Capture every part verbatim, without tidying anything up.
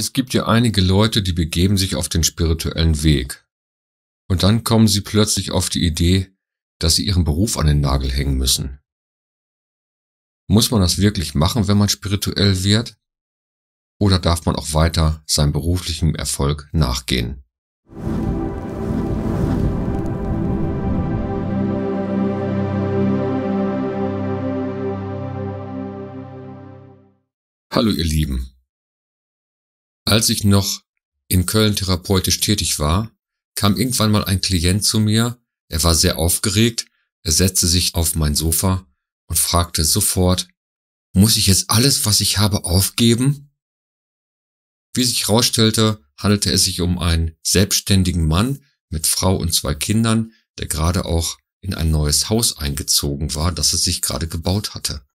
Es gibt ja einige Leute, die begeben sich auf den spirituellen Weg. Und dann kommen sie plötzlich auf die Idee, dass sie ihren Beruf an den Nagel hängen müssen. Muss man das wirklich machen, wenn man spirituell wird? Oder darf man auch weiter seinem beruflichen Erfolg nachgehen? Hallo ihr Lieben. Als ich noch in Köln therapeutisch tätig war, kam irgendwann mal ein Klient zu mir. Er war sehr aufgeregt, er setzte sich auf mein Sofa und fragte sofort, muss ich jetzt alles, was ich habe, aufgeben? Wie sich herausstellte, handelte es sich um einen selbstständigen Mann mit Frau und zwei Kindern, der gerade auch in ein neues Haus eingezogen war, das er sich gerade gebaut hatte.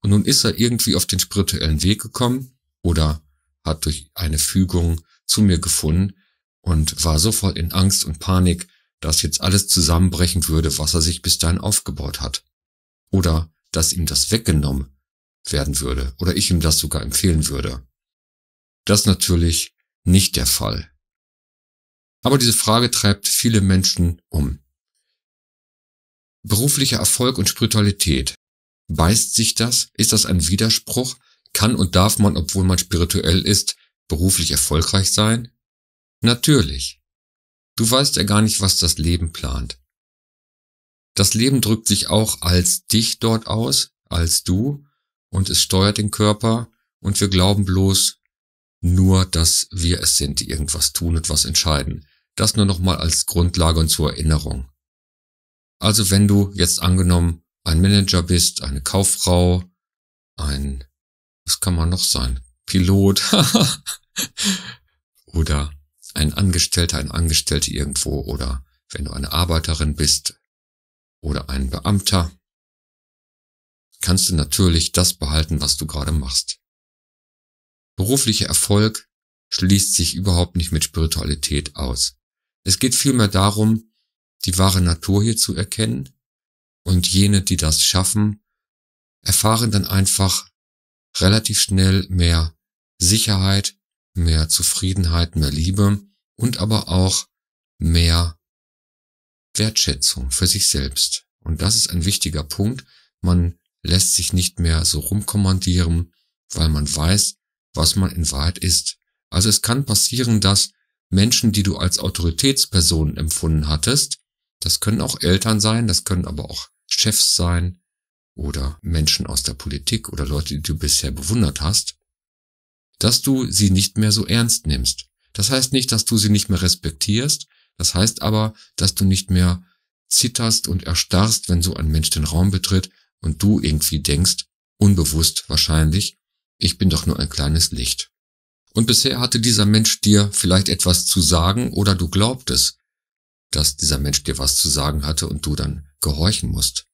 Und nun ist er irgendwie auf den spirituellen Weg gekommen oder hat durch eine Fügung zu mir gefunden und war sofort in Angst und Panik, dass jetzt alles zusammenbrechen würde, was er sich bis dahin aufgebaut hat. Oder dass ihm das weggenommen werden würde oder ich ihm das sogar empfehlen würde. Das ist natürlich nicht der Fall. Aber diese Frage treibt viele Menschen um. Beruflicher Erfolg und Spiritualität. Beißt sich das? Ist das ein Widerspruch? Kann und darf man, obwohl man spirituell ist, beruflich erfolgreich sein? Natürlich. Du weißt ja gar nicht, was das Leben plant. Das Leben drückt sich auch als dich dort aus, als du, und es steuert den Körper, und wir glauben bloß nur, dass wir es sind, die irgendwas tun und was entscheiden. Das nur nochmal als Grundlage und zur Erinnerung. Also wenn du jetzt angenommen ein Manager bist, eine Kauffrau, ein, was kann man noch sein, Pilot oder ein Angestellter, eine Angestellte irgendwo, oder wenn du eine Arbeiterin bist oder ein Beamter, kannst du natürlich das behalten, was du gerade machst. Beruflicher Erfolg schließt sich überhaupt nicht mit Spiritualität aus. Es geht vielmehr darum, die wahre Natur hier zu erkennen, und jene, die das schaffen, erfahren dann einfach relativ schnell mehr Sicherheit, mehr Zufriedenheit, mehr Liebe und aber auch mehr Wertschätzung für sich selbst. Und das ist ein wichtiger Punkt. Man lässt sich nicht mehr so rumkommandieren, weil man weiß, was man in Wahrheit ist. Also es kann passieren, dass Menschen, die du als Autoritätspersonen empfunden hattest, das können auch Eltern sein, das können aber auch Chefs sein oder Menschen aus der Politik oder Leute, die du bisher bewundert hast, dass du sie nicht mehr so ernst nimmst. Das heißt nicht, dass du sie nicht mehr respektierst, das heißt aber, dass du nicht mehr zitterst und erstarrst, wenn so ein Mensch den Raum betritt und du irgendwie denkst, unbewusst wahrscheinlich, ich bin doch nur ein kleines Licht. Und bisher hatte dieser Mensch dir vielleicht etwas zu sagen oder du glaubtest, dass dieser Mensch dir was zu sagen hatte und du dann gehorchen musst.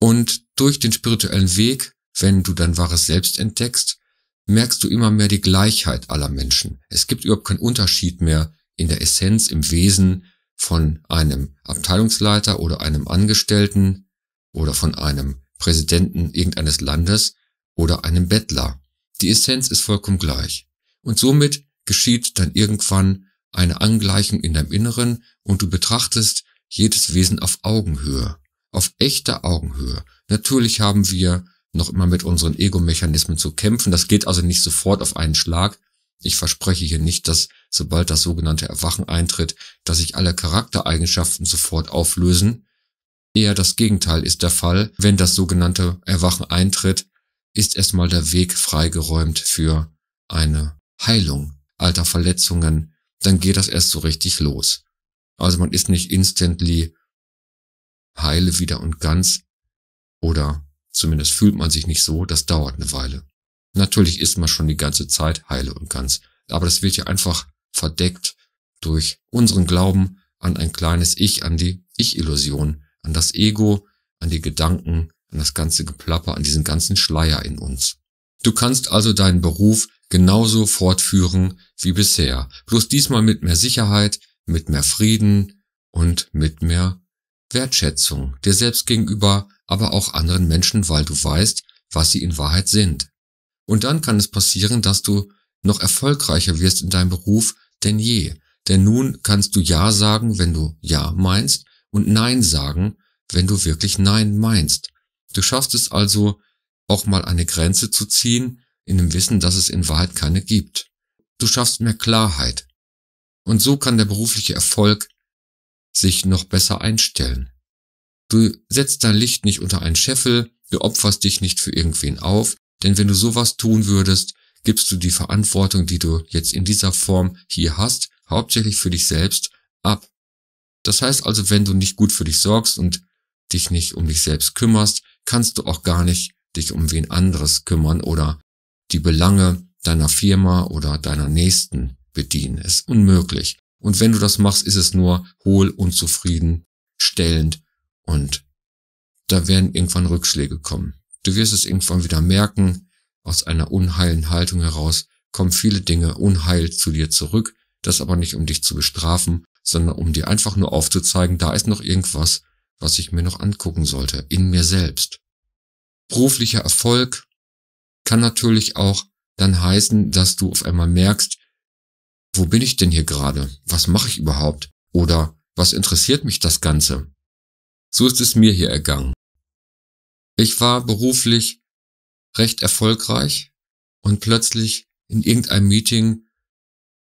Und durch den spirituellen Weg, wenn du dein wahres Selbst entdeckst, merkst du immer mehr die Gleichheit aller Menschen. Es gibt überhaupt keinen Unterschied mehr in der Essenz, im Wesen von einem Abteilungsleiter oder einem Angestellten oder von einem Präsidenten irgendeines Landes oder einem Bettler. Die Essenz ist vollkommen gleich. Und somit geschieht dann irgendwann eine Angleichung in deinem Inneren und du betrachtest jedes Wesen auf Augenhöhe, auf echter Augenhöhe. Natürlich haben wir noch immer mit unseren Ego-Mechanismen zu kämpfen. Das geht also nicht sofort auf einen Schlag. Ich verspreche hier nicht, dass sobald das sogenannte Erwachen eintritt, dass sich alle Charaktereigenschaften sofort auflösen. Eher das Gegenteil ist der Fall. Wenn das sogenannte Erwachen eintritt, ist erstmal der Weg freigeräumt für eine Heilung alter Verletzungen, dann geht das erst so richtig los. Also man ist nicht instantly heile wieder und ganz, oder zumindest fühlt man sich nicht so, das dauert eine Weile. Natürlich ist man schon die ganze Zeit heile und ganz, aber das wird ja einfach verdeckt durch unseren Glauben an ein kleines Ich, an die Ich-Illusion, an das Ego, an die Gedanken, an das ganze Geplapper, an diesen ganzen Schleier in uns. Du kannst also deinen Beruf genauso fortführen wie bisher, bloß diesmal mit mehr Sicherheit, mit mehr Frieden und mit mehr Wertschätzung dir selbst gegenüber, aber auch anderen Menschen, weil du weißt, was sie in Wahrheit sind. Und dann kann es passieren, dass du Noch erfolgreicher wirst in deinem Beruf denn je, denn nun kannst du Ja sagen, wenn du Ja meinst und Nein sagen, wenn du wirklich Nein meinst. Du schaffst es also, auch mal eine Grenze zu ziehen, in dem Wissen, dass es in Wahrheit keine gibt. Du schaffst mehr Klarheit. Und so kann der berufliche Erfolg sich noch besser einstellen. Du setzt dein Licht nicht unter einen Scheffel, du opferst dich nicht für irgendwen auf, denn wenn du sowas tun würdest, gibst du die Verantwortung, die du jetzt in dieser Form hier hast, hauptsächlich für dich selbst, ab. Das heißt also, wenn du nicht gut für dich sorgst und dich nicht um dich selbst kümmerst, kannst du auch gar nicht dich um wen anderes kümmern oder die Belange deiner Firma oder deiner Nächsten bedienen. Es ist unmöglich. Und wenn du das machst, ist es nur hohl, unzufriedenstellend und da werden irgendwann Rückschläge kommen. Du wirst es irgendwann wieder merken, aus einer unheilen Haltung heraus kommen viele Dinge unheil zu dir zurück, das aber nicht um dich zu bestrafen, sondern um dir einfach nur aufzuzeigen, da ist noch irgendwas, was ich mir noch angucken sollte, in mir selbst. Beruflicher Erfolg kann natürlich auch dann heißen, dass du auf einmal merkst, wo bin ich denn hier gerade? Was mache ich überhaupt? Oder was interessiert mich das Ganze? So ist es mir hier ergangen. Ich war beruflich recht erfolgreich und plötzlich in irgendeinem Meeting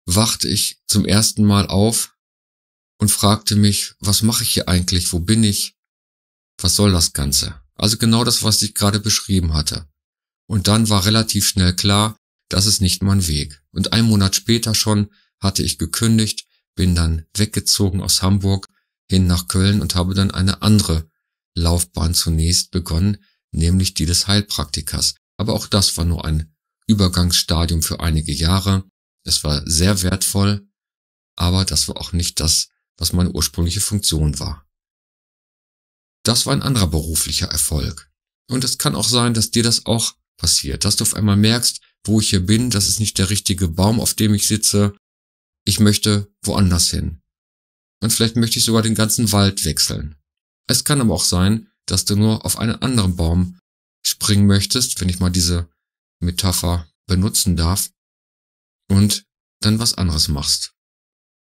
wachte ich zum ersten Mal auf und fragte mich, was mache ich hier eigentlich? Wo bin ich? Was soll das Ganze? Also genau das, was ich gerade beschrieben hatte. Und dann war relativ schnell klar, das ist nicht mein Weg. Und einen Monat später schon hatte ich gekündigt, bin dann weggezogen aus Hamburg hin nach Köln und habe dann eine andere Laufbahn zunächst begonnen, nämlich die des Heilpraktikers. Aber auch das war nur ein Übergangsstadium für einige Jahre. Es war sehr wertvoll, aber das war auch nicht das, was meine ursprüngliche Funktion war. Das war ein anderer beruflicher Erfolg. Und es kann auch sein, dass dir das auch passiert, dass du auf einmal merkst, wo ich hier bin, das ist nicht der richtige Baum, auf dem ich sitze. Ich möchte woanders hin. Und vielleicht möchte ich sogar den ganzen Wald wechseln. Es kann aber auch sein, dass du nur auf einen anderen Baum springen möchtest, wenn ich mal diese Metapher benutzen darf, und dann was anderes machst.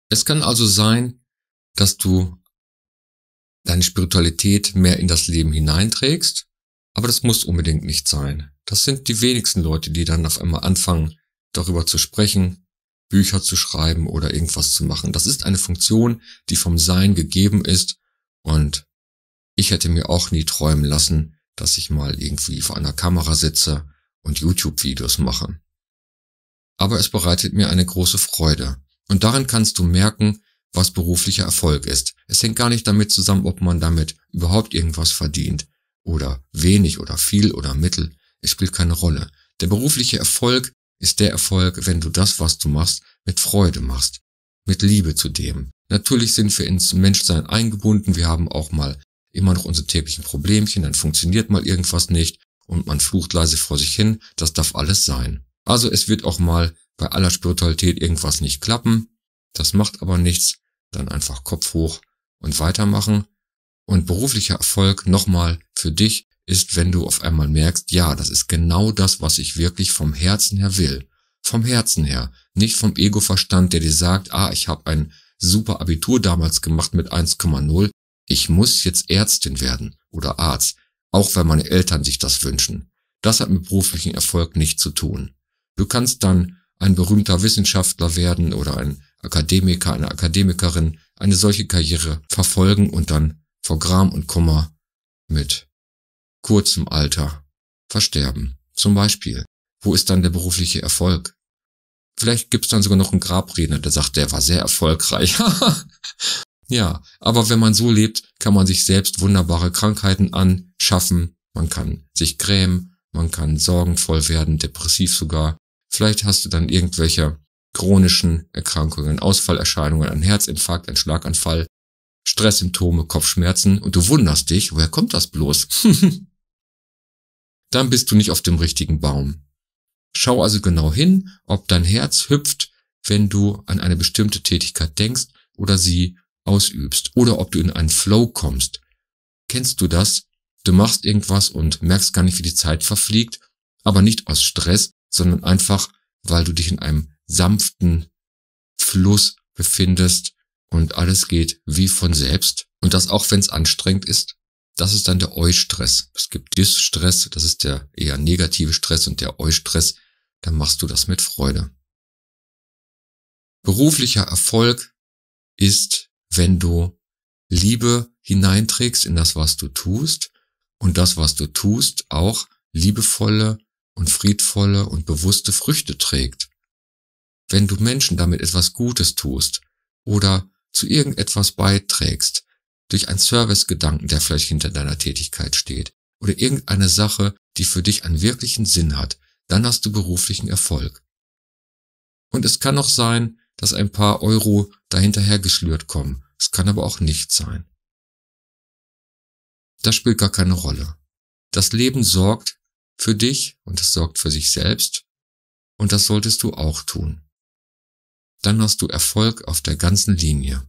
Es kann also sein, dass du deine Spiritualität mehr in das Leben hineinträgst, aber das muss unbedingt nicht sein. Das sind die wenigsten Leute, die dann auf einmal anfangen, darüber zu sprechen, Bücher zu schreiben oder irgendwas zu machen. Das ist eine Funktion, die vom Sein gegeben ist und ich hätte mir auch nie träumen lassen, dass ich mal irgendwie vor einer Kamera sitze und YouTube-Videos mache. Aber es bereitet mir eine große Freude und daran kannst du merken, was beruflicher Erfolg ist. Es hängt gar nicht damit zusammen, ob man damit überhaupt irgendwas verdient oder wenig oder viel oder mittel. Es spielt keine Rolle. Der berufliche Erfolg ist der Erfolg, wenn du das, was du machst, mit Freude machst, mit Liebe zu dem. Natürlich sind wir ins Menschsein eingebunden, wir haben auch mal immer noch unsere täglichen Problemchen, dann funktioniert mal irgendwas nicht und man flucht leise vor sich hin, das darf alles sein. Also es wird auch mal bei aller Spiritualität irgendwas nicht klappen, das macht aber nichts, dann einfach Kopf hoch und weitermachen. Und beruflicher Erfolg nochmal für dich ist, wenn du auf einmal merkst, ja, das ist genau das, was ich wirklich vom Herzen her will. Vom Herzen her, nicht vom Ego-Verstand, der dir sagt, ah, ich habe ein super Abitur damals gemacht mit eins Komma null, ich muss jetzt Ärztin werden oder Arzt, auch wenn meine Eltern sich das wünschen. Das hat mit beruflichem Erfolg nichts zu tun. Du kannst dann ein berühmter Wissenschaftler werden oder ein Akademiker, eine Akademikerin, eine solche Karriere verfolgen und dann vor Gram und Kummer mit kurzem Alter versterben. Zum Beispiel, wo ist dann der berufliche Erfolg? Vielleicht gibt's dann sogar noch einen Grabredner, der sagt, der war sehr erfolgreich. Ja, aber wenn man so lebt, kann man sich selbst wunderbare Krankheiten anschaffen. Man kann sich grämen, man kann sorgenvoll werden, depressiv sogar. Vielleicht hast du dann irgendwelche chronischen Erkrankungen, Ausfallerscheinungen, einen Herzinfarkt, einen Schlaganfall, Stresssymptome, Kopfschmerzen und du wunderst dich, woher kommt das bloß? Dann bist du nicht auf dem richtigen Baum. Schau also genau hin, ob dein Herz hüpft, wenn du an eine bestimmte Tätigkeit denkst oder sie ausübst oder ob du in einen Flow kommst. Kennst du das? Du machst irgendwas und merkst gar nicht, wie die Zeit verfliegt, aber nicht aus Stress, sondern einfach, weil du dich in einem sanften Fluss befindest und alles geht wie von selbst. Und das auch, wenn es anstrengend ist. Das ist dann der Eu-Stress. Es gibt Dis-Stress, das ist der eher negative Stress, und der Eu-Stress, dann machst du das mit Freude. Beruflicher Erfolg ist, wenn du Liebe hineinträgst in das, was du tust, und das, was du tust, auch liebevolle und friedvolle und bewusste Früchte trägt. Wenn du Menschen damit etwas Gutes tust oder zu irgendetwas beiträgst, durch einen Servicegedanken, der vielleicht hinter deiner Tätigkeit steht, oder irgendeine Sache, die für dich einen wirklichen Sinn hat, dann hast du beruflichen Erfolg. Und es kann auch sein, dass ein paar Euro dahinterher geschlürt kommen. Es kann aber auch nicht sein. Das spielt gar keine Rolle. Das Leben sorgt für dich und es sorgt für sich selbst, und das solltest du auch tun. Dann hast du Erfolg auf der ganzen Linie.